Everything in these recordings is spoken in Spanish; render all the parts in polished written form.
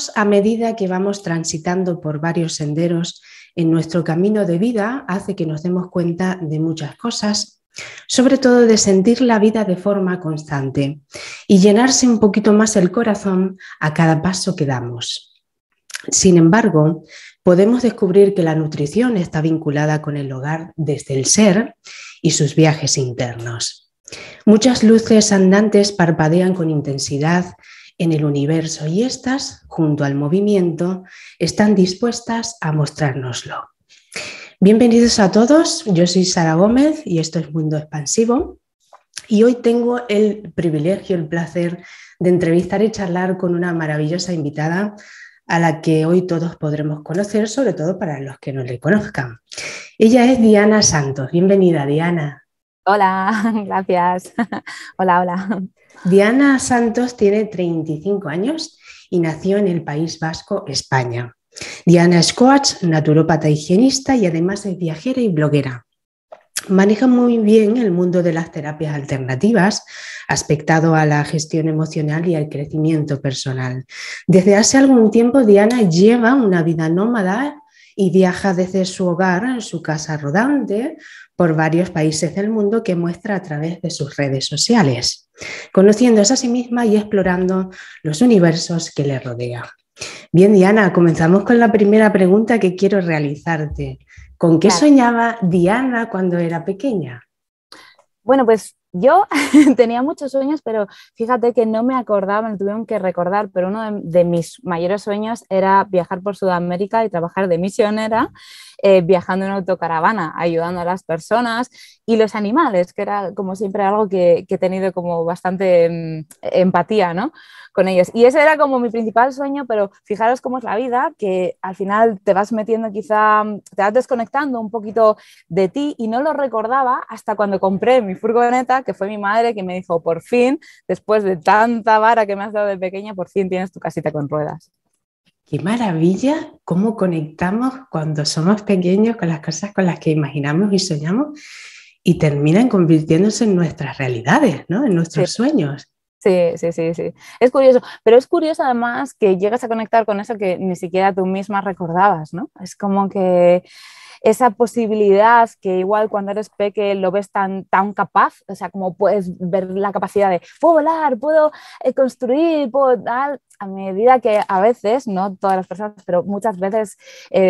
nosotros, a medida que vamos transitando por varios senderos en nuestro camino de vida, hace que nos demos cuenta de muchas cosas, sobre todo de sentir la vida de forma constante y llenarse un poquito más el corazón a cada paso que damos. Sin embargo, podemos descubrir que la nutrición está vinculada con el hogar desde el ser y sus viajes internos. Muchas luces andantes parpadean con intensidad en el universo y estas, junto al movimiento, están dispuestas a mostrárnoslo. Bienvenidos a todos, yo soy Sara Gómez y esto es Mundo Expansivo y hoy tengo el privilegio, el placer de entrevistar y charlar con una maravillosa invitada a la que hoy todos podremos conocer, sobre todo para los que no le conozcan. Ella es Diana Santos. Bienvenida, Diana. Hola, gracias. Hola, hola. Diana Santos tiene 35 años y nació en el País Vasco, España. Diana es coach, naturópata, higienista y además es viajera y bloguera. Maneja muy bien el mundo de las terapias alternativas, aspectado a la gestión emocional y al crecimiento personal. Desde hace algún tiempo, Diana lleva una vida nómada y viaja desde su hogar, su casa rodante, por varios países del mundo que muestra a través de sus redes sociales, conociéndose a sí misma y explorando los universos que le rodean. Bien, Diana, comenzamos con la primera pregunta que quiero realizarte. ¿Con qué soñaba Diana cuando era pequeña? Bueno, pues yo tenía muchos sueños, pero fíjate que no me acordaba, me tuvieron que recordar, pero uno de mis mayores sueños era viajar por Sudamérica y trabajar de misionera, viajando en autocaravana, ayudando a las personas y los animales, que era como siempre algo que he tenido como bastante empatía, ¿no?, con ellos. Y ese era como mi principal sueño, pero fijaros cómo es la vida, que al final te vas metiendo quizá, te vas desconectando un poquito de ti y no lo recordaba hasta cuando compré mi furgoneta, que fue mi madre que me dijo, por fin, después de tanta vara que me has dado de pequeña, por fin tienes tu casita con ruedas. ¡Qué maravilla! Cómo conectamos cuando somos pequeños con las cosas con las que imaginamos y soñamos y terminan convirtiéndose en nuestras realidades, ¿no?, en nuestros sueños. Sí. Es curioso, pero es curioso además que llegas a conectar con eso que ni siquiera tú misma recordabas, ¿no? Es como que esa posibilidad que igual cuando eres peque lo ves tan capaz, o sea, como puedes ver la capacidad de puedo volar, puedo construir, puedo tal. A medida que a veces, no todas las personas, pero muchas veces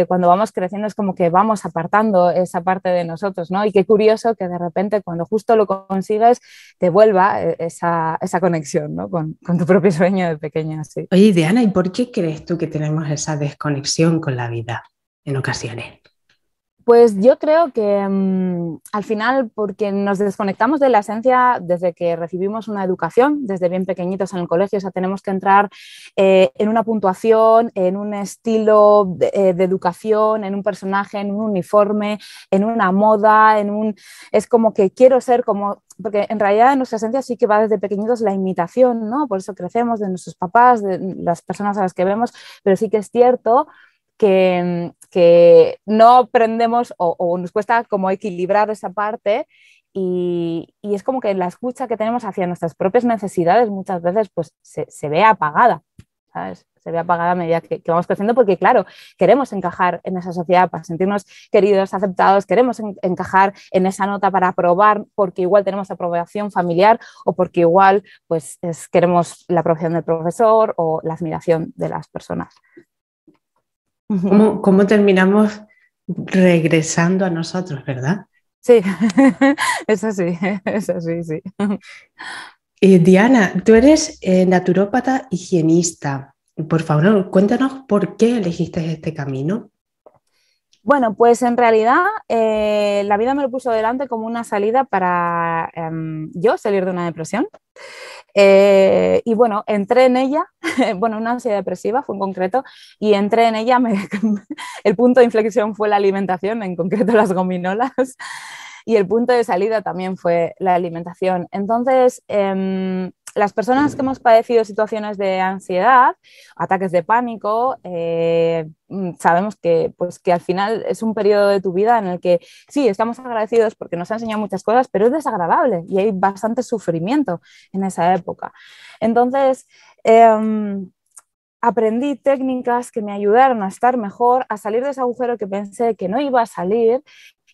cuando vamos creciendo es como que vamos apartando esa parte de nosotros, ¿no? Y qué curioso que de repente cuando justo lo consigues te vuelva esa conexión, ¿no?, con tu propio sueño de pequeña. Sí. Oye, Diana, ¿y por qué crees tú que tenemos esa desconexión con la vida en ocasiones? Pues yo creo que al final porque nos desconectamos de la esencia desde que recibimos una educación, desde bien pequeñitos en el colegio, o sea, tenemos que entrar en una puntuación, en un estilo de educación, en un personaje, en un uniforme, en una moda, es como que quiero ser como... Porque en realidad en nuestra esencia sí que va desde pequeñitos la imitación, ¿no? Por eso crecemos de nuestros papás, de las personas a las que vemos, pero sí que es cierto que no aprendemos o nos cuesta como equilibrar esa parte y es como que la escucha que tenemos hacia nuestras propias necesidades muchas veces pues se ve apagada, ¿sabes? Se ve apagada a medida que vamos creciendo porque, claro, queremos encajar en esa sociedad para sentirnos queridos, aceptados, queremos encajar en esa nota para aprobar porque igual tenemos aprobación familiar o porque igual pues queremos la aprobación del profesor o la admiración de las personas. ¿Cómo terminamos regresando a nosotros, verdad? Sí, eso sí. Diana, tú eres naturópata higienista. Por favor, cuéntanos por qué elegiste este camino. Bueno, pues en realidad la vida me lo puso delante como una salida para yo salir de una depresión. Y bueno, entré en ella, bueno, una ansiedad depresiva fue en concreto, y entré en ella, el punto de inflexión fue la alimentación, en concreto las gominolas, y el punto de salida también fue la alimentación. Entonces, las personas que hemos padecido situaciones de ansiedad, ataques de pánico, sabemos que al final es un periodo de tu vida en el que sí, estamos agradecidos porque nos ha enseñado muchas cosas, pero es desagradable y hay bastante sufrimiento en esa época. Entonces, aprendí técnicas que me ayudaron a estar mejor, a salir de ese agujero que pensé que no iba a salir,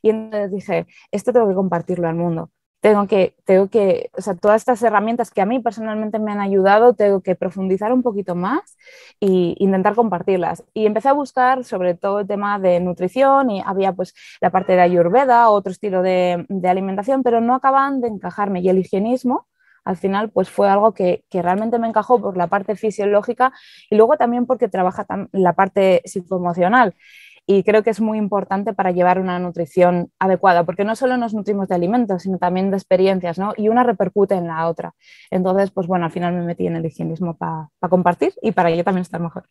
y entonces dije, esto tengo que compartirlo al mundo. Tengo que, o sea, todas estas herramientas que a mí personalmente me han ayudado, tengo que profundizar un poquito más e intentar compartirlas. Y empecé a buscar sobre todo el tema de nutrición, y había pues la parte de ayurveda, otro estilo de alimentación, pero no acaban de encajarme. Y el higienismo, al final, pues fue algo que realmente me encajó por la parte fisiológica y luego también porque trabaja la parte psicoemocional. Y creo que es muy importante para llevar una nutrición adecuada, porque no solo nos nutrimos de alimentos, sino también de experiencias, ¿no? Y una repercute en la otra. Entonces, pues bueno, al final me metí en el higienismo para compartir y para yo también estar mejor.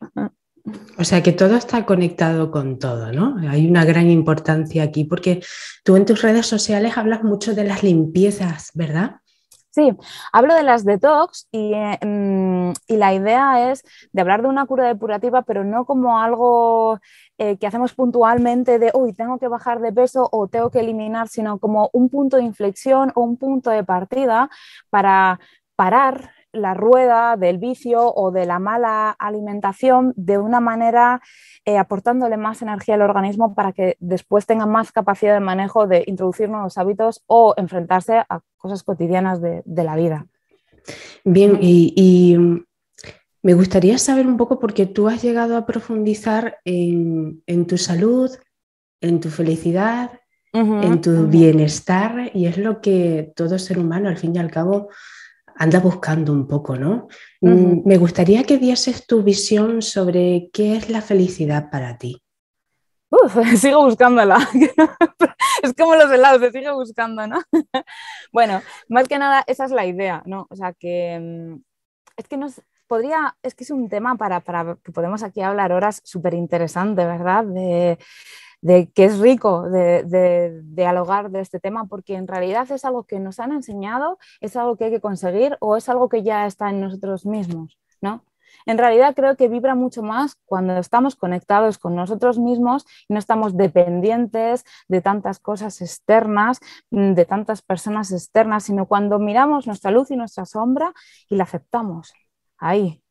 O sea que todo está conectado con todo, ¿no? Hay una gran importancia aquí, porque tú en tus redes sociales hablas mucho de las limpiezas, ¿verdad? Sí, hablo de las detox y la idea es de hablar de una cura depurativa, pero no como algo que hacemos puntualmente de uy, tengo que bajar de peso o tengo que eliminar, sino como un punto de inflexión o un punto de partida para parar la rueda del vicio o de la mala alimentación de una manera aportándole más energía al organismo para que después tenga más capacidad de manejo de introducir nuevos hábitos o enfrentarse a cosas cotidianas de la vida. Bien, y me gustaría saber un poco, porque tú has llegado a profundizar en tu salud, en tu felicidad, en tu bienestar, y es lo que todo ser humano al fin y al cabo anda buscando un poco, ¿no? Me gustaría que dieses tu visión sobre qué es la felicidad para ti. Sigo buscándola. Es como los helados, se sigue buscando, ¿no? Bueno, más que nada esa es la idea, ¿no? O sea, que es que nos podría, es que es un tema para que podemos aquí hablar horas súper interesante, ¿verdad? De que es rico de dialogar de este tema, porque en realidad es algo que nos han enseñado, es algo que hay que conseguir o es algo que ya está en nosotros mismos, ¿no? En realidad creo que vibra mucho más cuando estamos conectados con nosotros mismos y no estamos dependientes de tantas cosas externas, de tantas personas externas, sino cuando miramos nuestra luz y nuestra sombra y la aceptamos. Ahí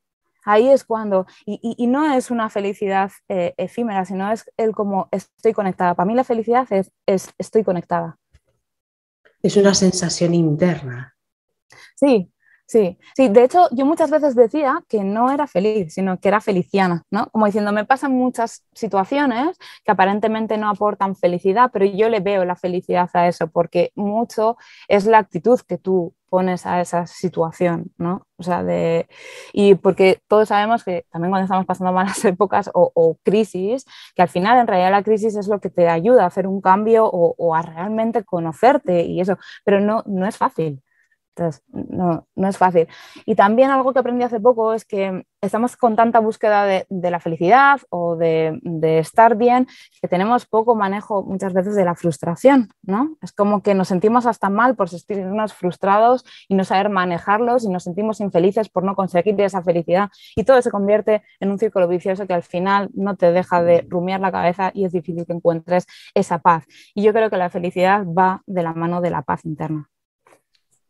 es cuando, y no es una felicidad efímera, sino es el como estoy conectada. Para mí la felicidad es estoy conectada. Es una sensación interna. Sí. De hecho, yo muchas veces decía que no era feliz, sino que era feliciana, ¿no? Como diciendo, me pasan muchas situaciones que aparentemente no aportan felicidad, pero yo le veo la felicidad a eso, porque mucho es la actitud que tú pones a esa situación, ¿no? O sea, y porque todos sabemos que también cuando estamos pasando malas épocas o crisis, que al final en realidad la crisis es lo que te ayuda a hacer un cambio o a realmente conocerte y eso, pero no es fácil. Entonces, no es fácil. Y también algo que aprendí hace poco es que estamos con tanta búsqueda de la felicidad o de estar bien, que tenemos poco manejo muchas veces de la frustración, ¿no? Es como que nos sentimos hasta mal por sentirnos frustrados y no saber manejarlos, y nos sentimos infelices por no conseguir esa felicidad. Y todo se convierte en un círculo vicioso que al final no te deja de rumiar la cabeza y es difícil que encuentres esa paz. Y yo creo que la felicidad va de la mano de la paz interna.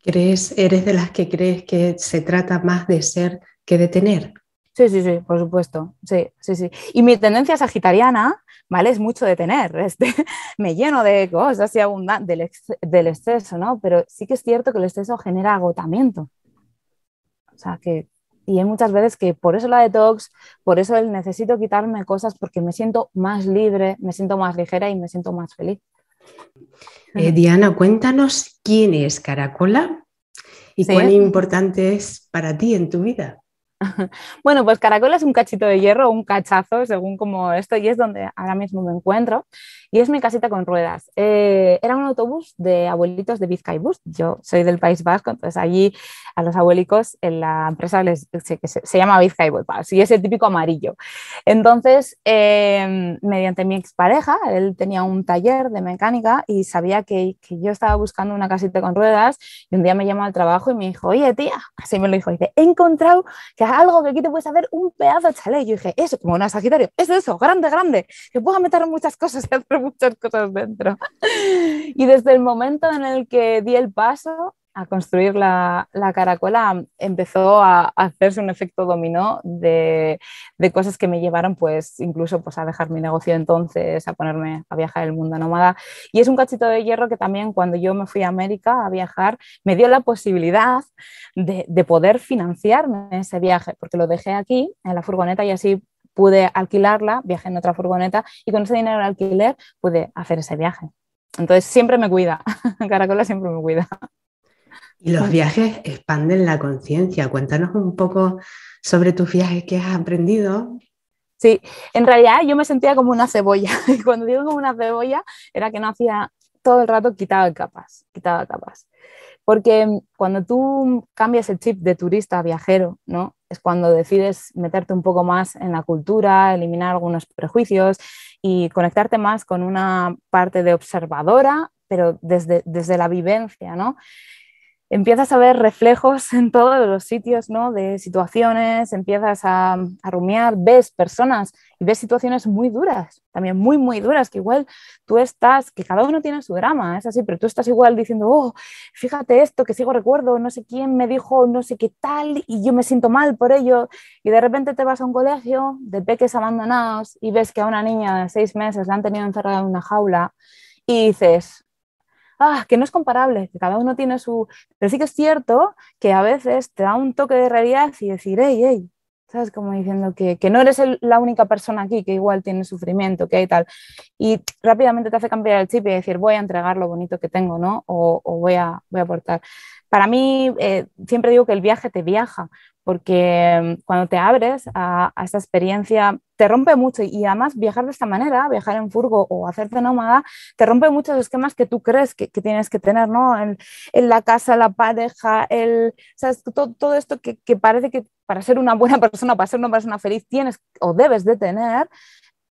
¿Eres de las que crees que se trata más de ser que de tener? Sí, por supuesto. Sí. Y mi tendencia sagitariana, ¿vale? Es mucho de tener. Me lleno de cosas y del exceso, ¿no? Pero sí que es cierto que el exceso genera agotamiento. O sea, que... Y hay muchas veces que por eso la detox, por eso el necesito quitarme cosas, porque me siento más libre, me siento más ligera y me siento más feliz. Diana, cuéntanos quién es Caracola y cuán importante es para ti en tu vida. Bueno, pues Caracola es un cachito de hierro, un cachazo, según como esto, y es donde ahora mismo me encuentro, y es mi casita con ruedas. Era un autobús de abuelitos de Bizkaibus. Yo soy del País Vasco, entonces allí a los abuelicos en la empresa se llama Bizkaibus, y es el típico amarillo. Entonces, mediante mi expareja, él tenía un taller de mecánica y sabía que yo estaba buscando una casita con ruedas, y un día me llamó al trabajo y me dijo, oye tía, así me lo dijo, dice, he encontrado que algo que aquí te puedes hacer un pedazo de chalet. Yo dije, eso, como una Sagitario, es eso, grande, que puedo meter muchas cosas y hacer muchas cosas dentro. Y desde el momento en el que di el paso, a construir la caracola, empezó a hacerse un efecto dominó de cosas que me llevaron pues incluso pues, a dejar mi negocio entonces, a ponerme a viajar el mundo nómada. Y es un cachito de hierro que también cuando yo me fui a América a viajar, me dio la posibilidad de poder financiarme ese viaje, porque lo dejé aquí en la furgoneta y así pude alquilarla, viajé en otra furgoneta y con ese dinero de alquiler pude hacer ese viaje. Entonces siempre me cuida, Caracola siempre me cuida. Y los viajes expanden la conciencia. Cuéntanos un poco sobre tus viajes, que has aprendido. Sí, en realidad yo me sentía como una cebolla. Y cuando digo como una cebolla, era que no hacía todo el rato, quitaba capas. Porque cuando tú cambias el chip de turista a viajero, ¿no? Es cuando decides meterte un poco más en la cultura, eliminar algunos prejuicios y conectarte más con una parte de observadora, pero desde la vivencia, ¿no? Empiezas a ver reflejos en todos los sitios, ¿no? De situaciones, empiezas a rumiar, ves personas y ves situaciones muy duras, también muy, muy duras, que igual tú estás, que cada uno tiene su drama, es así, pero tú estás igual diciendo, oh, fíjate esto, que sigo recuerdo, no sé quién me dijo, no sé qué tal, y yo me siento mal por ello, y de repente te vas a un colegio de peques abandonados y ves que a una niña de 6 meses la han tenido encerrada en una jaula y dices... Ah, que no es comparable, que cada uno tiene su... Pero sí que es cierto que a veces te da un toque de realidad y decir, hey, ¿sabes? Como diciendo que no eres la única persona aquí que igual tiene sufrimiento, que hay tal. Y rápidamente te hace cambiar el chip y decir, voy a entregar lo bonito que tengo, ¿no? O voy a aportar. Para mí, siempre digo que el viaje te viaja, porque cuando te abres a esta experiencia te rompe mucho y además viajar de esta manera, viajar en furgo o hacerte nómada, te rompe muchos esquemas que tú crees que tienes que tener, ¿no? En la casa, la pareja, ¿sabes? Todo esto que parece que para ser una buena persona, para ser una persona feliz tienes o debes de tener,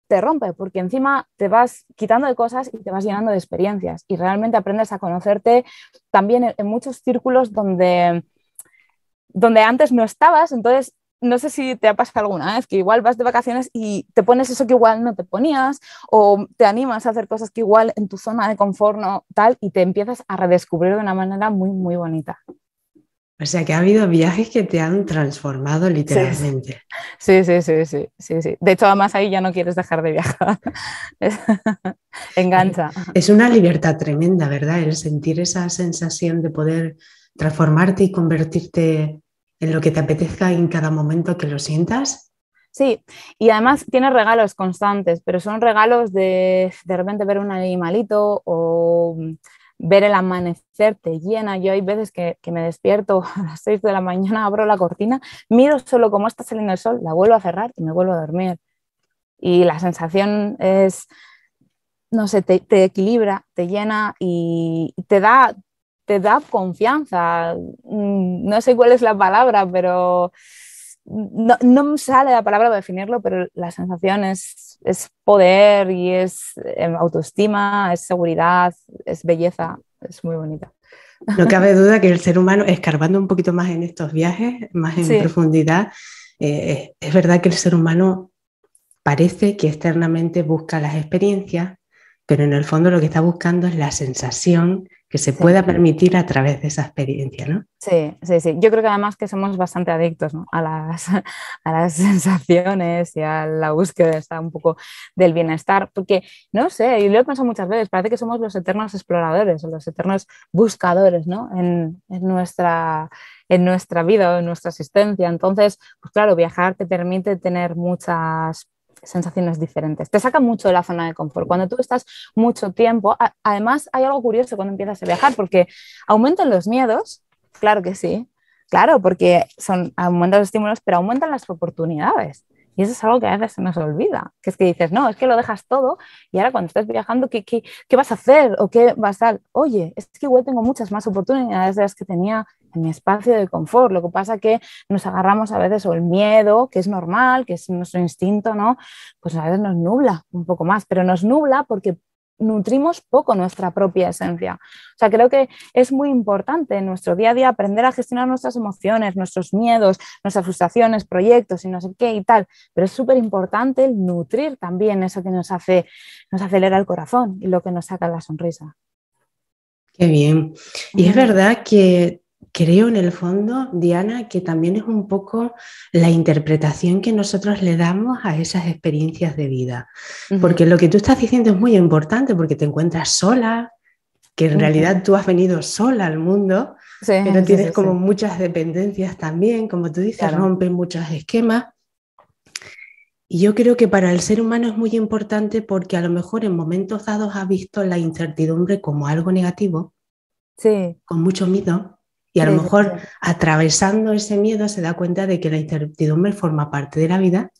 te rompe porque encima te vas quitando de cosas y te vas llenando de experiencias y realmente aprendes a conocerte también en muchos círculos donde antes no estabas, entonces no sé si te ha pasado alguna vez que igual vas de vacaciones y te pones eso que igual no te ponías o te animas a hacer cosas que igual en tu zona de confort no tal y te empiezas a redescubrir de una manera muy, muy bonita. O sea que ha habido viajes que te han transformado literalmente. Sí. De hecho, además ahí ya no quieres dejar de viajar. Engancha. Es una libertad tremenda, ¿verdad? El sentir esa sensación de poder transformarte y convertirte en lo que te apetezca en cada momento que lo sientas. Sí, y además tiene regalos constantes, pero son regalos de repente ver un animalito o ver el amanecer te llena. Yo hay veces que me despierto a las 6 de la mañana, abro la cortina, miro solo cómo está saliendo el sol, la vuelvo a cerrar y me vuelvo a dormir. Y la sensación es, no sé, te equilibra, te llena y te da confianza, no sé cuál es la palabra, pero no me sale la palabra para definirlo, pero la sensación es poder y es autoestima, es seguridad, es belleza, es muy bonita. No cabe duda que el ser humano, escarbando un poquito más en estos viajes, más en profundidad, es verdad que el ser humano parece que externamente busca las experiencias, pero en el fondo lo que está buscando es la sensación que se pueda permitir a través de esa experiencia, ¿no? Sí. Yo creo que además que somos bastante adictos, ¿no? a las sensaciones y a la búsqueda está un poco del bienestar, porque, no sé, y lo he pensado muchas veces, parece que somos los eternos exploradores, los eternos buscadores, ¿no? en nuestra vida, en nuestra existencia. Entonces, pues claro, viajar te permite tener muchas sensaciones diferentes, te saca mucho de la zona de confort cuando tú estás mucho tiempo. Además hay algo curioso cuando empiezas a viajar, porque aumentan los miedos, claro que sí, claro, porque aumentan los estímulos, pero aumentan las oportunidades y eso es algo que a veces se nos olvida, que es que dices, no, es que lo dejas todo y ahora cuando estás viajando, ¿qué vas a hacer? ¿O qué vas a...? Oye, es que igual tengo muchas más oportunidades de las que tenía en mi espacio de confort, lo que pasa que nos agarramos a veces o el miedo, que es normal, que es nuestro instinto, ¿no? Pues a veces nos nubla un poco más, pero nos nubla porque nutrimos poco nuestra propia esencia. O sea, creo que es muy importante en nuestro día a día aprender a gestionar nuestras emociones, nuestros miedos, nuestras frustraciones, proyectos y no sé qué y tal, pero es súper importante el nutrir también eso que nos acelera el corazón y lo que nos saca la sonrisa. Qué bien. Y es verdad que creo en el fondo, Diana, que también es un poco la interpretación que nosotros le damos a esas experiencias de vida. Porque lo que tú estás diciendo es muy importante, porque te encuentras sola, que en realidad tú has venido sola al mundo, pero tienes como muchas dependencias también, como tú dices, rompen muchos esquemas. Y yo creo que para el ser humano es muy importante porque a lo mejor en momentos dados has visto la incertidumbre como algo negativo, con mucho miedo, y a lo mejor atravesando ese miedo se da cuenta de que la incertidumbre forma parte de la vida.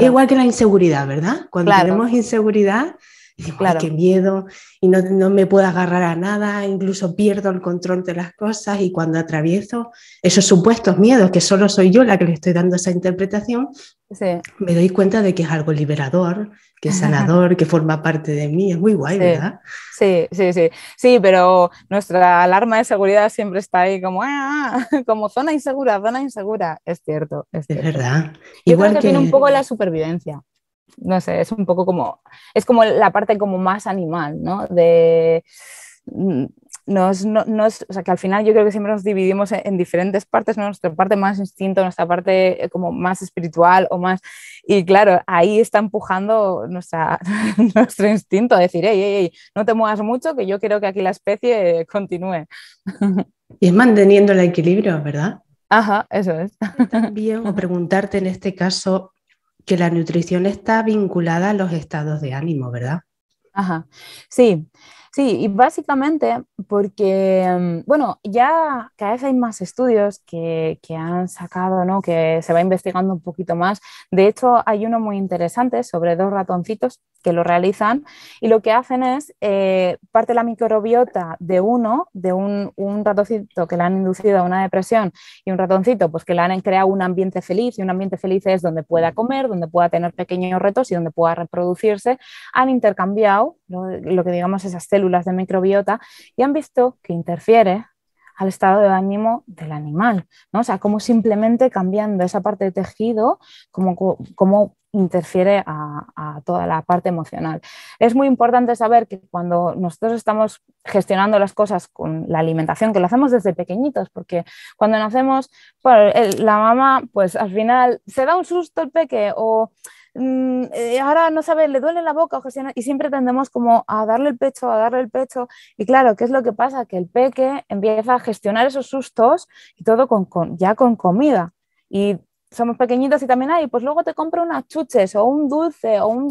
Igual que la inseguridad, ¿verdad? Cuando tenemos inseguridad, decimos, ¡ay, qué miedo! Y no me puedo agarrar a nada, incluso pierdo el control de las cosas, y cuando atravieso esos supuestos miedos, que solo soy yo la que le estoy dando esa interpretación, me doy cuenta de que es algo liberador, que es sanador, que forma parte de mí. Es muy guay, ¿verdad? Sí. Sí, pero nuestra alarma de seguridad siempre está ahí como, como zona insegura. Es cierto, es cierto. Es verdad. Igual creo que tiene un poco la supervivencia. No sé, es un poco como, es como la parte como más animal, ¿no? O sea, que al final yo creo que siempre nos dividimos en diferentes partes, ¿no? Nuestra parte más instinto, nuestra parte como más espiritual o más... Y claro, ahí está empujando nuestro instinto a decir, ey, no te muevas mucho, que yo quiero que aquí la especie continúe. Y es manteniendo el equilibrio, ¿verdad? Ajá, eso es. También preguntarte en este caso... que la nutrición está vinculada a los estados de ánimo, ¿verdad? Ajá, sí, y básicamente porque, bueno, ya cada vez hay más estudios que han sacado, ¿no? Que se va investigando un poquito más. De hecho, hay uno muy interesante sobre dos ratoncitos que lo realizan y lo que hacen es parte de la microbiota de un ratoncito que le han inducido a una depresión y un ratoncito pues que le han creado un ambiente feliz, y un ambiente feliz es donde pueda comer, donde pueda tener pequeños retos y donde pueda reproducirse. Han intercambiado lo que digamos esas células de microbiota y han visto que interfiere al estado de ánimo del animal, ¿no? O sea, como simplemente cambiando esa parte de tejido, como interfiere a toda la parte emocional. Es muy importante saber que cuando nosotros estamos gestionando las cosas con la alimentación, que lo hacemos desde pequeñitos, porque cuando nacemos, bueno, la mamá, pues al final se da un susto el peque o... ahora no sabe, le duele la boca y siempre tendemos como a darle el pecho y claro, ¿qué es lo que pasa? Que el peque empieza a gestionar esos sustos y todo con comida y somos pequeñitos y también pues luego te compro unas chuches o un dulce o un...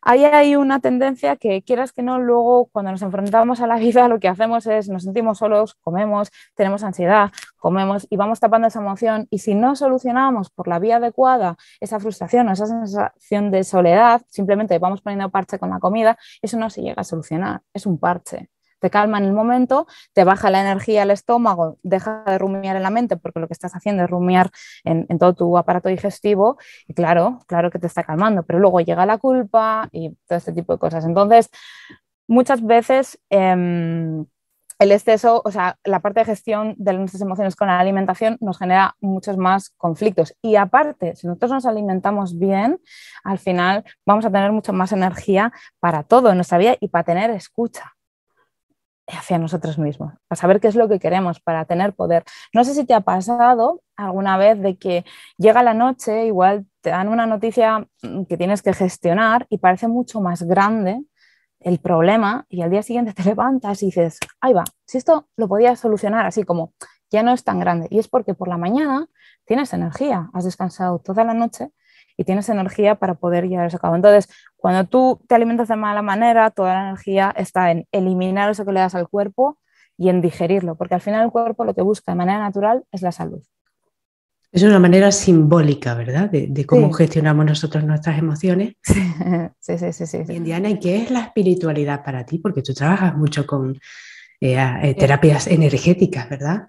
Ahí hay una tendencia que quieras que no, luego cuando nos enfrentamos a la vida lo que hacemos es nos sentimos solos, comemos, tenemos ansiedad, comemos y vamos tapando esa emoción y si no solucionamos por la vía adecuada esa frustración o esa sensación de soledad, simplemente vamos poniendo parche con la comida, eso no se llega a solucionar, es un parche. Te calma en el momento, te baja la energía al estómago, deja de rumiar en la mente porque lo que estás haciendo es rumiar en todo tu aparato digestivo y claro que te está calmando, pero luego llega la culpa y todo este tipo de cosas. Entonces, muchas veces el exceso, o sea, la parte de gestión de nuestras emociones con la alimentación nos genera muchos más conflictos y aparte, si nosotros nos alimentamos bien, al final vamos a tener mucha más energía para todo en nuestra vida y para tener escucha hacia nosotros mismos, para saber qué es lo que queremos, para tener poder. No sé si te ha pasado alguna vez de que llega la noche, igual te dan una noticia que tienes que gestionar y parece mucho más grande el problema y al día siguiente te levantas y dices, ahí va, si esto lo podía solucionar así como ya no es tan grande. Y es porque por la mañana tienes energía, has descansado toda la noche y tienes energía para poder llevar eso a cabo. Entonces, cuando tú te alimentas de mala manera, toda la energía está en eliminar eso que le das al cuerpo y en digerirlo, porque al final el cuerpo lo que busca de manera natural es la salud. Es una manera simbólica, ¿verdad? De cómo gestionamos nosotros nuestras emociones. Sí. Y Diana, ¿y qué es la espiritualidad para ti? Porque tú trabajas mucho con terapias energéticas, ¿verdad?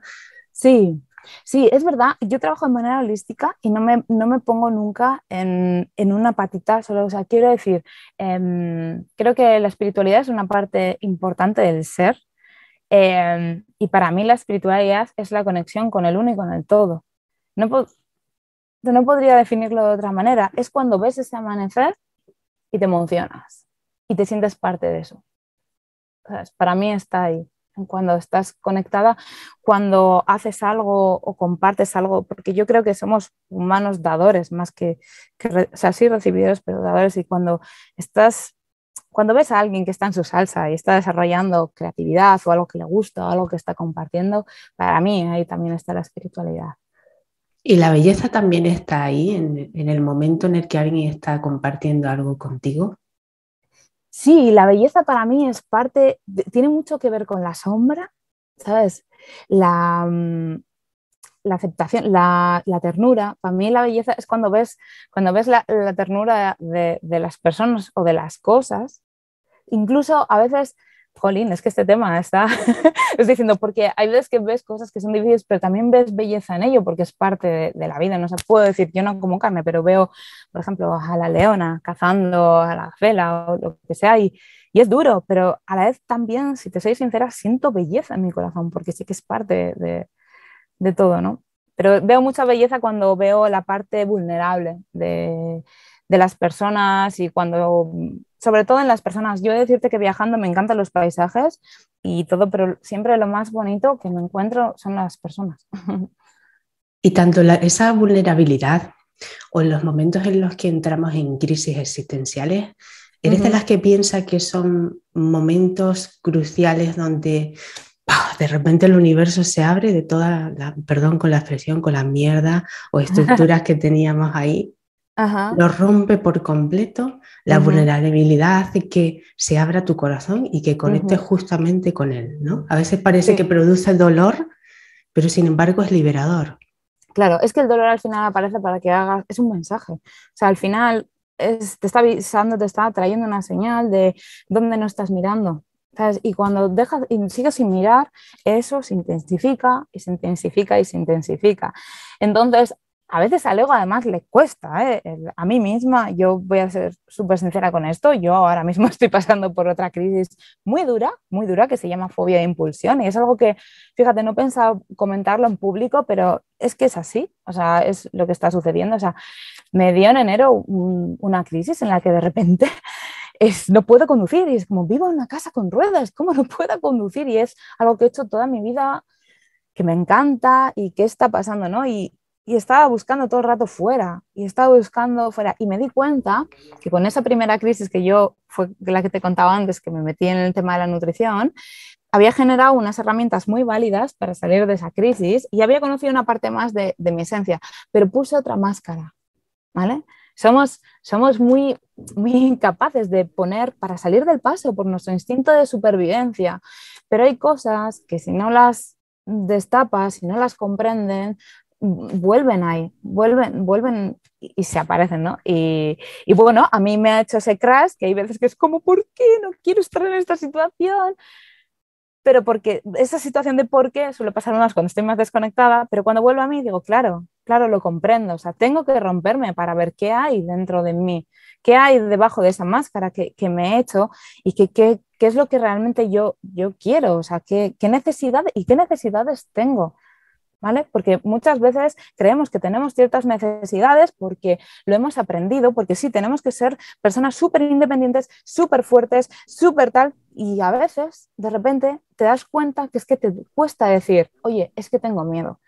Sí, es verdad, yo trabajo de manera holística y no me pongo nunca en una patita solo, o sea, quiero decir, creo que la espiritualidad es una parte importante del ser y para mí la espiritualidad es la conexión con el uno y con el todo. No podría definirlo de otra manera, es cuando ves ese amanecer y te emocionas y te sientes parte de eso. O sea, para mí está ahí. cuando estás conectada, cuando haces algo o compartes algo, porque yo creo que somos humanos dadores más que o sea, sí recibidores, pero dadores. Y cuando ves a alguien que está en su salsa y está desarrollando creatividad o algo que le gusta o algo que está compartiendo, para mí ahí también está la espiritualidad. Y la belleza también está ahí, en el momento en el que alguien está compartiendo algo contigo. Sí, la belleza para mí es parte, tiene mucho que ver con la sombra, ¿sabes? La aceptación, la ternura. Para mí la belleza es cuando ves la ternura de las personas o de las cosas. Incluso a veces, jolín, es que este tema está, es diciendo, porque hay veces que ves cosas que son difíciles, pero también ves belleza en ello, porque es parte de la vida. No se puede decir, yo no como carne, pero veo, por ejemplo, a la leona cazando a la gacela o lo que sea, y es duro, pero a la vez también, si te soy sincera, siento belleza en mi corazón, porque sé que es parte de todo, ¿no? Pero veo mucha belleza cuando veo la parte vulnerable de las personas, y cuando, sobre todo en las personas, yo he de decirte que viajando me encantan los paisajes y todo, pero siempre lo más bonito que me encuentro son las personas. Y tanto esa vulnerabilidad o en los momentos en los que entramos en crisis existenciales, ¿eres de las que piensa que son momentos cruciales donde de repente el universo se abre de toda la, perdón con la expresión, con la mierda o estructuras que teníamos ahí? Ajá. Lo rompe por completo, la vulnerabilidad hace que se abra tu corazón y que conectes justamente con él, ¿no? A veces parece que produce dolor, pero sin embargo es liberador. Claro, es que el dolor al final aparece para que hagas, es un mensaje, o sea, al final te está avisando, te está trayendo una señal de dónde no estás mirando, ¿sabes? Y cuando dejas y sigues sin mirar, eso se intensifica y se intensifica y se intensifica. Entonces, a veces al ego además le cuesta, ¿eh? A mí misma, yo voy a ser súper sincera con esto, yo ahora mismo estoy pasando por otra crisis muy dura, que se llama fobia de impulsión, y es algo que, fíjate, no pensaba comentarlo en público, pero es que es así, o sea, es lo que está sucediendo. O sea, me dio en enero una crisis en la que de repente no puedo conducir, y es como, vivo en una casa con ruedas, ¿cómo no puedo conducir? Y es algo que he hecho toda mi vida, que me encanta, y qué está pasando, ¿no? Y estaba buscando todo el rato fuera, y me di cuenta que con esa primera crisis que fue la que te contaba antes, que me metí en el tema de la nutrición, había generado unas herramientas muy válidas para salir de esa crisis y había conocido una parte más de mi esencia, pero puse otra máscara, ¿vale? Somos muy, muy incapaces de poner, para salir del paso por nuestro instinto de supervivencia, pero hay cosas que si no las destapas, si no las comprenden, vuelven y se aparecen, ¿no? Y bueno, a mí me ha hecho ese crash, que hay veces que es como, ¿por qué no quiero estar en esta situación? Pero porque esa situación de por qué suele pasar más cuando estoy más desconectada, pero cuando vuelvo a mí digo, claro, lo comprendo, o sea, tengo que romperme para ver qué hay dentro de mí, qué hay debajo de esa máscara que me he hecho y qué es lo que realmente yo quiero, o sea, qué necesidades tengo. ¿Vale? Porque muchas veces creemos que tenemos ciertas necesidades porque lo hemos aprendido, porque sí, tenemos que ser personas súper independientes, súper fuertes, súper tal, y a veces de repente te das cuenta que es que te cuesta decir, oye, es que tengo miedo,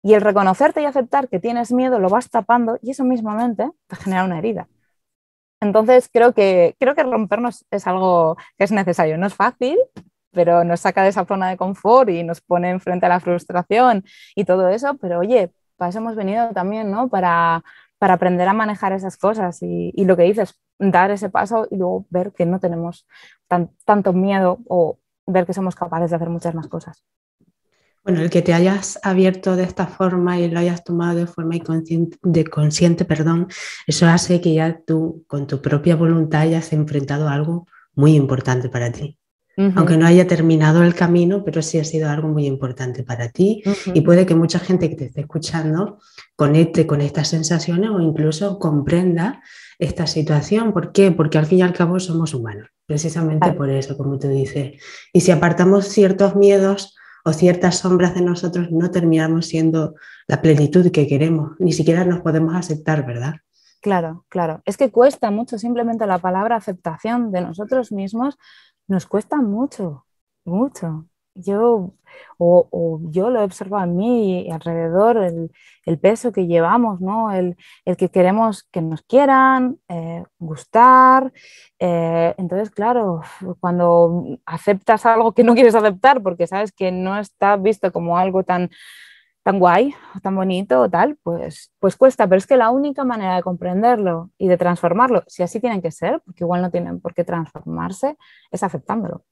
y el reconocerte y aceptar que tienes miedo lo vas tapando y eso mismamente te genera una herida. Entonces creo que rompernos es algo que es necesario, no es fácil, pero nos saca de esa zona de confort y nos pone enfrente a la frustración y todo eso, pero oye, para eso hemos venido también, ¿no? Para aprender a manejar esas cosas y lo que dices, dar ese paso y luego ver que no tenemos tanto miedo o ver que somos capaces de hacer muchas más cosas. Bueno, el que te hayas abierto de esta forma y lo hayas tomado de forma consciente, eso hace que ya tú, con tu propia voluntad, hayas enfrentado algo muy importante para ti. Aunque no haya terminado el camino, pero sí ha sido algo muy importante para ti. Y puede que mucha gente que te esté escuchando conecte con estas sensaciones o incluso comprenda esta situación. ¿Por qué? Porque al fin y al cabo somos humanos, precisamente por eso, como tú dices. Y si apartamos ciertos miedos o ciertas sombras de nosotros, no terminamos siendo la plenitud que queremos. Ni siquiera nos podemos aceptar, ¿verdad? Claro. Es que cuesta mucho simplemente la palabra aceptación de nosotros mismos. Nos cuesta mucho, mucho. yo, o yo lo he observado en mí y alrededor, el peso que llevamos, ¿no? El que queremos que nos quieran, gustar. Entonces, claro, cuando aceptas algo que no quieres aceptar porque sabes que no está visto como algo tan guay, tan bonito o tal, pues cuesta, pero es que la única manera de comprenderlo y de transformarlo, si así tienen que ser, porque igual no tienen por qué transformarse, es aceptándolo.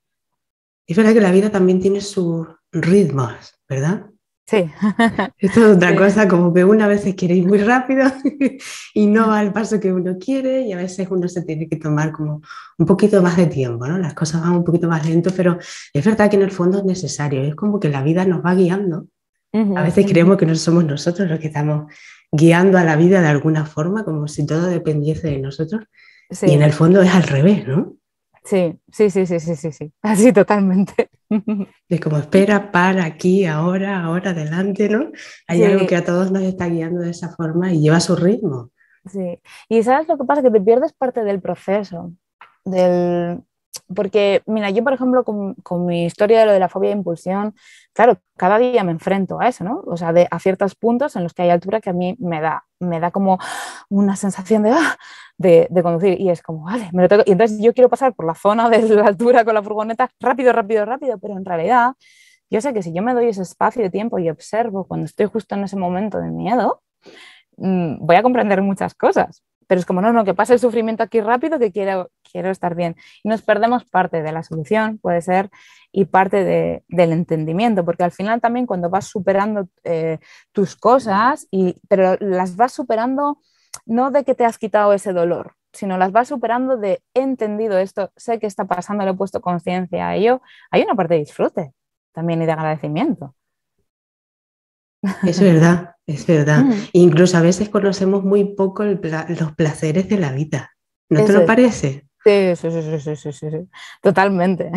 Es verdad que la vida también tiene sus ritmos, ¿verdad? Sí. Esto es otra cosa, como que uno a veces quiere ir muy rápido y no va al paso que uno quiere, y a veces uno se tiene que tomar como un poquito más de tiempo, ¿no? Las cosas van un poquito más lento, pero es verdad que en el fondo es necesario, es como que la vida nos va guiando. A veces creemos que no somos nosotros los que estamos guiando a la vida de alguna forma, como si todo dependiese de nosotros. Sí. Y en el fondo es al revés, ¿no? Sí. Así totalmente. Es como espera, para, aquí, ahora, adelante, ¿no? Hay algo que a todos nos está guiando de esa forma y lleva su ritmo. Sí. Y ¿sabes lo que pasa? Que te pierdes parte del proceso, Porque, mira, yo, por ejemplo, con mi historia de lo de la fobia de impulsión, claro, cada día me enfrento a eso, ¿no? O sea, a ciertos puntos en los que hay altura que a mí me da como una sensación de conducir, y es como, vale, me lo tengo. Y entonces yo quiero pasar por la zona de la altura con la furgoneta rápido, pero en realidad yo sé que si yo me doy ese espacio de tiempo y observo cuando estoy justo en ese momento de miedo, voy a comprender muchas cosas. Pero es como, no, que pase el sufrimiento aquí rápido, que quiero estar bien. Y nos perdemos parte de la solución, puede ser, y parte del entendimiento, porque al final también cuando vas superando tus cosas, pero las vas superando no de que te has quitado ese dolor, sino las vas superando de he entendido esto, sé que está pasando, le he puesto conciencia a ello. Hay una parte de disfrute también y de agradecimiento. Es verdad. Incluso a veces conocemos muy poco los placeres de la vida. ¿No te lo parece? Sí. Totalmente.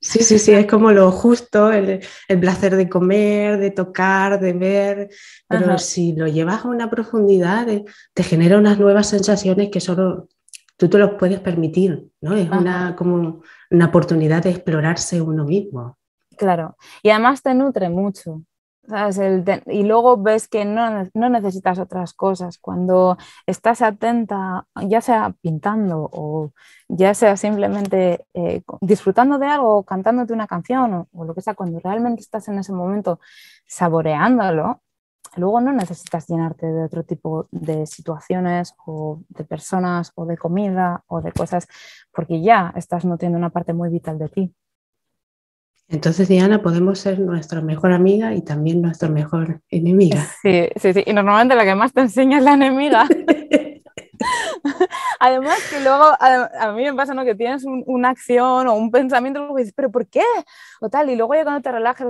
Sí, es como lo justo, el placer de comer, de tocar, de ver, pero si lo llevas a una profundidad, te genera unas nuevas sensaciones que solo tú te los puedes permitir, ¿no? Es como una oportunidad de explorarse uno mismo. Claro, y además te nutre mucho, ¿sabes? Y luego ves que no necesitas otras cosas. Cuando estás atenta, ya sea pintando o ya sea simplemente disfrutando de algo, o cantándote una canción o lo que sea, cuando realmente estás en ese momento saboreándolo, luego no necesitas llenarte de otro tipo de situaciones o de personas o de comida o de cosas, porque ya estás nutriendo una parte muy vital de ti. Entonces, Diana, podemos ser nuestra mejor amiga y también nuestra mejor enemiga. Sí. Y normalmente la que más te enseña es la enemiga. Además que luego, a mí me pasa, ¿no? Que tienes una acción o un pensamiento, luego dices, ¿pero por qué? O tal, y luego ya cuando te relajas,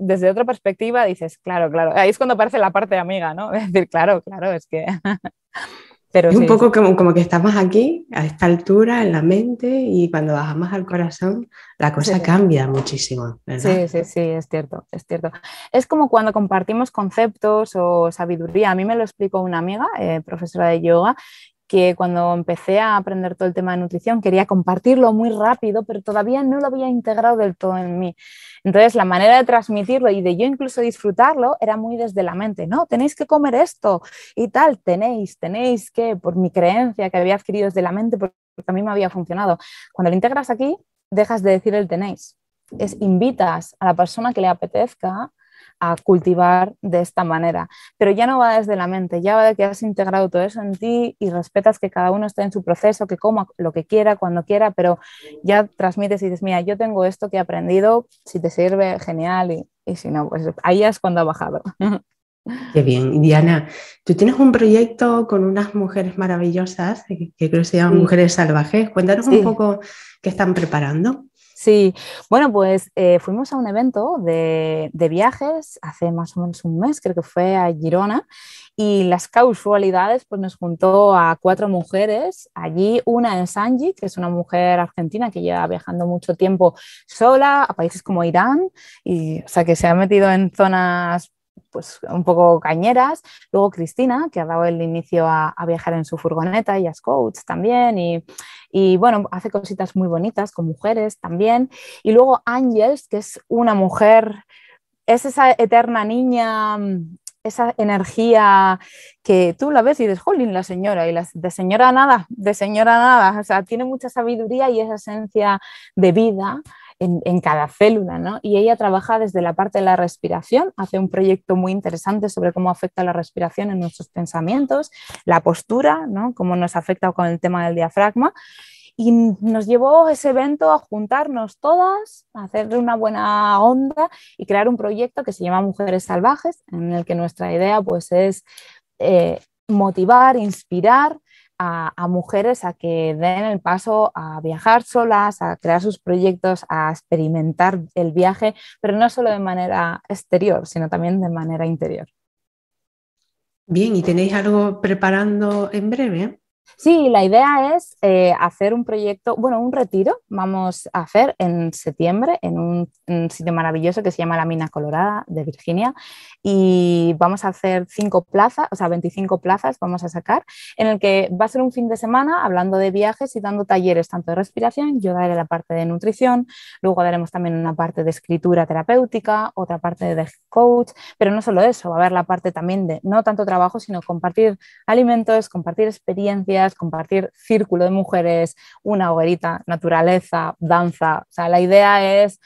desde otra perspectiva, dices, claro. Ahí es cuando aparece la parte amiga, ¿no? Es decir, claro, es que... Pero es un poco como que estamos aquí, a esta altura, en la mente, y cuando bajamos al corazón, la cosa cambia muchísimo, ¿verdad? Sí, es cierto. Es como cuando compartimos conceptos o sabiduría. A mí me lo explicó una amiga, profesora de yoga, que cuando empecé a aprender todo el tema de nutrición quería compartirlo muy rápido, pero todavía no lo había integrado del todo en mí. Entonces la manera de transmitirlo y de yo incluso disfrutarlo era muy desde la mente, ¿no? Tenéis que comer esto y tal, tenéis que, por mi creencia que había adquirido desde la mente, porque a mí me había funcionado. Cuando lo integras aquí, dejas de decir el tenéis. Invitas a la persona que le apetezca a cultivar de esta manera, pero ya no va desde la mente, ya va de que has integrado todo eso en ti y respetas que cada uno esté en su proceso, que coma lo que quiera, cuando quiera, pero ya transmites y dices, mira, yo tengo esto que he aprendido, si te sirve, genial, y si no, pues ahí es cuando ha bajado. Qué bien, Diana, tú tienes un proyecto con unas mujeres maravillosas, que creo que se llaman Mujeres Salvajes. Cuéntanos un poco qué están preparando. Sí, bueno, pues fuimos a un evento de viajes hace más o menos un mes, creo que fue a Girona, y las casualidades pues nos juntó a 4 mujeres allí, una en Sanji, que es una mujer argentina que lleva viajando mucho tiempo sola a países como Irán, y, o sea, que se ha metido en zonas pues un poco cañeras. Luego Cristina, que ha dado el inicio a viajar en su furgoneta, ella es coach también y bueno, hace cositas muy bonitas con mujeres también. Y luego Ángels, que es una mujer, es esa eterna niña, esa energía que tú la ves y dices, jolín, la señora, y la, de señora nada, o sea, tiene mucha sabiduría y esa esencia de vida en cada célula, ¿no? Y ella trabaja desde la parte de la respiración, hace un proyecto muy interesante sobre cómo afecta la respiración en nuestros pensamientos, la postura, ¿no? Cómo nos afecta con el tema del diafragma. Y nos llevó ese evento a juntarnos todas, a hacer una buena onda y crear un proyecto que se llama Mujeres Salvajes, en el que nuestra idea pues, es motivar, inspirar a mujeres a que den el paso a viajar solas, a crear sus proyectos, a experimentar el viaje, pero no solo de manera exterior, sino también de manera interior. Bien, ¿y tenéis algo preparando en breve, eh? Sí, la idea es hacer un proyecto, bueno, un retiro vamos a hacer en septiembre en un sitio maravilloso que se llama La Mina Colorada de Virginia, y vamos a hacer 5 plazas, o sea, 25 plazas vamos a sacar, en el que va a ser un fin de semana hablando de viajes y dando talleres tanto de respiración, yo daré la parte de nutrición, luego daremos también una parte de escritura terapéutica, otra parte de coach, pero no solo eso, va a haber la parte también de no tanto trabajo, sino compartir alimentos, compartir experiencias, compartir círculo de mujeres, una hoguerita, naturaleza, danza. O sea, la idea es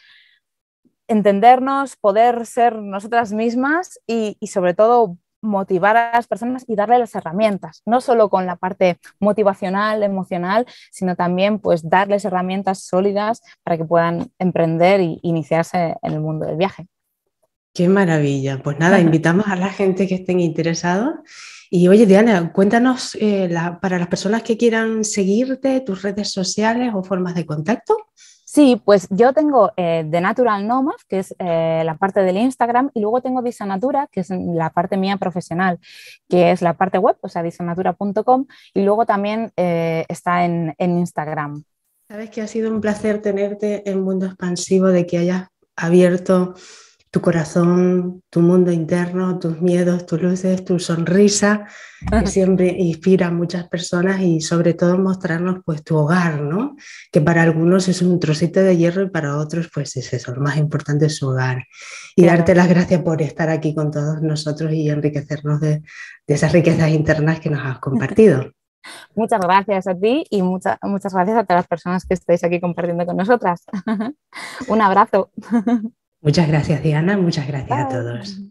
entendernos, poder ser nosotras mismas y sobre todo motivar a las personas y darle las herramientas, no solo con la parte motivacional, emocional, sino también pues darles herramientas sólidas para que puedan emprender e iniciarse en el mundo del viaje. ¡Qué maravilla! Pues nada, invitamos a la gente que estén interesados. Y oye, Diana, cuéntanos para las personas que quieran seguirte, tus redes sociales o formas de contacto. Sí, pues yo tengo The Natural Nomad, que es la parte del Instagram, y luego tengo Disanatura, que es la parte mía profesional, que es la parte web, o sea, disanatura.com, y luego también está en Instagram. Sabes que ha sido un placer tenerte en Mundo Expansivo, de que hayas abierto tu corazón, tu mundo interno, tus miedos, tus luces, tu sonrisa, que siempre inspira a muchas personas, y sobre todo mostrarnos pues tu hogar, ¿no? Que para algunos es un trocito de hierro y para otros pues es eso, lo más importante es su hogar. Y darte las gracias por estar aquí con todos nosotros y enriquecernos de esas riquezas internas que nos has compartido. Muchas gracias a ti y muchas gracias a todas las personas que estáis aquí compartiendo con nosotras. Un abrazo. Muchas gracias, Diana. Muchas gracias a todos.